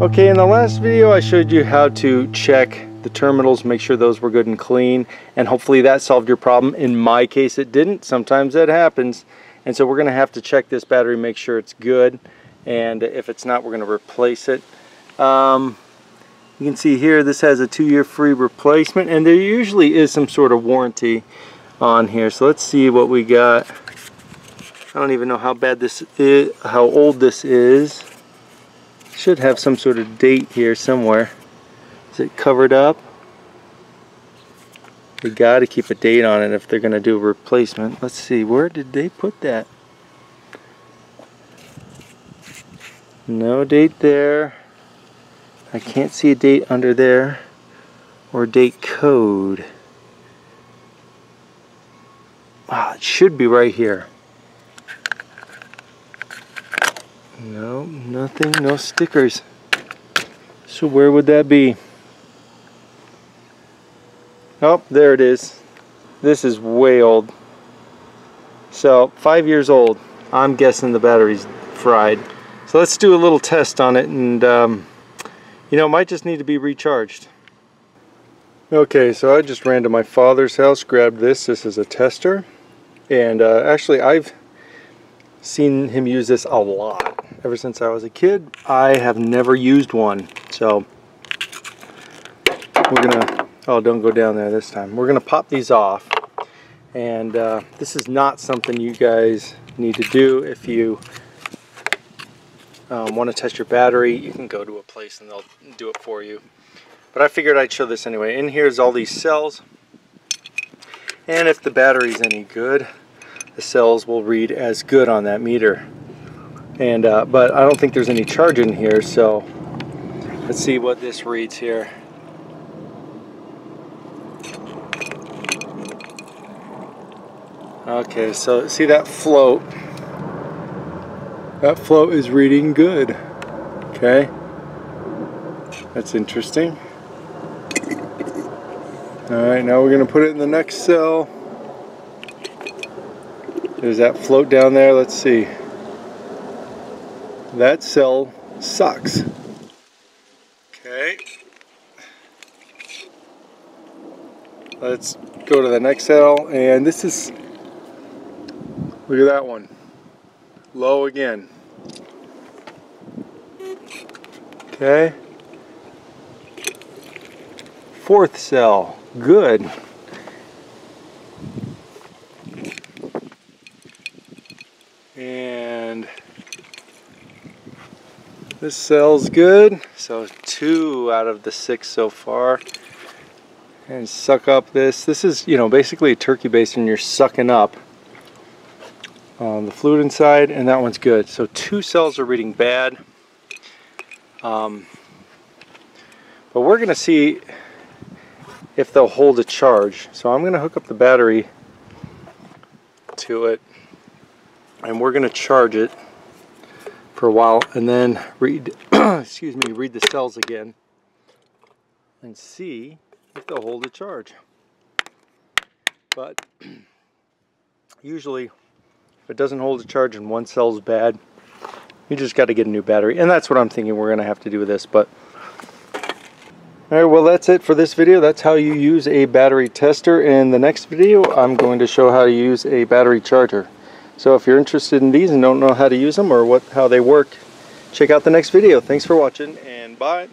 Okay, in the last video I showed you how to check the terminals, make sure those were good and clean, and hopefully that solved your problem. In my case it didn't. Sometimes that happens, and so we're going to have to check this battery, make sure it's good, and if it's not we're going to replace it. You can see here this has a 2-year free replacement, and there usually is some sort of warranty on here. So let's see what we got. I don't even know how bad this is, how old this is. Should have some sort of date here somewhere. Is it covered up? We got to keep a date on it if they're going to do a replacement. Let's see, where did they put that? No date there. I can't see a date under there or date code. Wow, it should be right here. No, nothing, no stickers. So where would that be? Oh, there it is. This is way old. So 5 years old. I'm guessing the battery's fried. So let's do a little test on it, and you know, it might just need to be recharged. Okay, so I just ran to my father's house, grabbed this. This is a tester. And actually, I've seen him use this a lot. Ever since I was a kid, I have never used one. So we're gonna, oh, don't go down there this time. We're gonna pop these off. And this is not something you guys need to do. If you want to test your battery, you can go to a place and they'll do it for you. But I figured I'd show this anyway. In here's all these cells. And if the battery's any good, the cells will read as good on that meter. And but I don't think there's any charge in here, so let's see what this reads here. Okay, so see that float? That float is reading good. Okay, that's interesting. Alright, now we're going to put it in the next cell. There's that float down there. Let's see. That cell sucks. Okay. Let's go to the next cell, and this is... Look at that one. Low again. Okay. Fourth cell. Good. And this cell's good. So 2 out of the 6 so far. And suck up this. This is, you know, basically a turkey baster. You're sucking up the fluid inside, and that one's good. So 2 cells are reading bad. But we're going to see if they'll hold a charge. So I'm going to hook up the battery to it, and we're going to charge it for a while, and then read excuse me, read the cells again and see if they'll hold a charge. But usually if it doesn't hold a charge and one cell's bad, you just got to get a new battery, and that's what I'm thinking we're going to have to do with this. But all right, well, that's it for this video. That's how you use a battery tester. In the next video, I'm going to show how to use a battery charger. So if you're interested in these and don't know how to use them or how they work, check out the next video. Thanks for watching, and bye.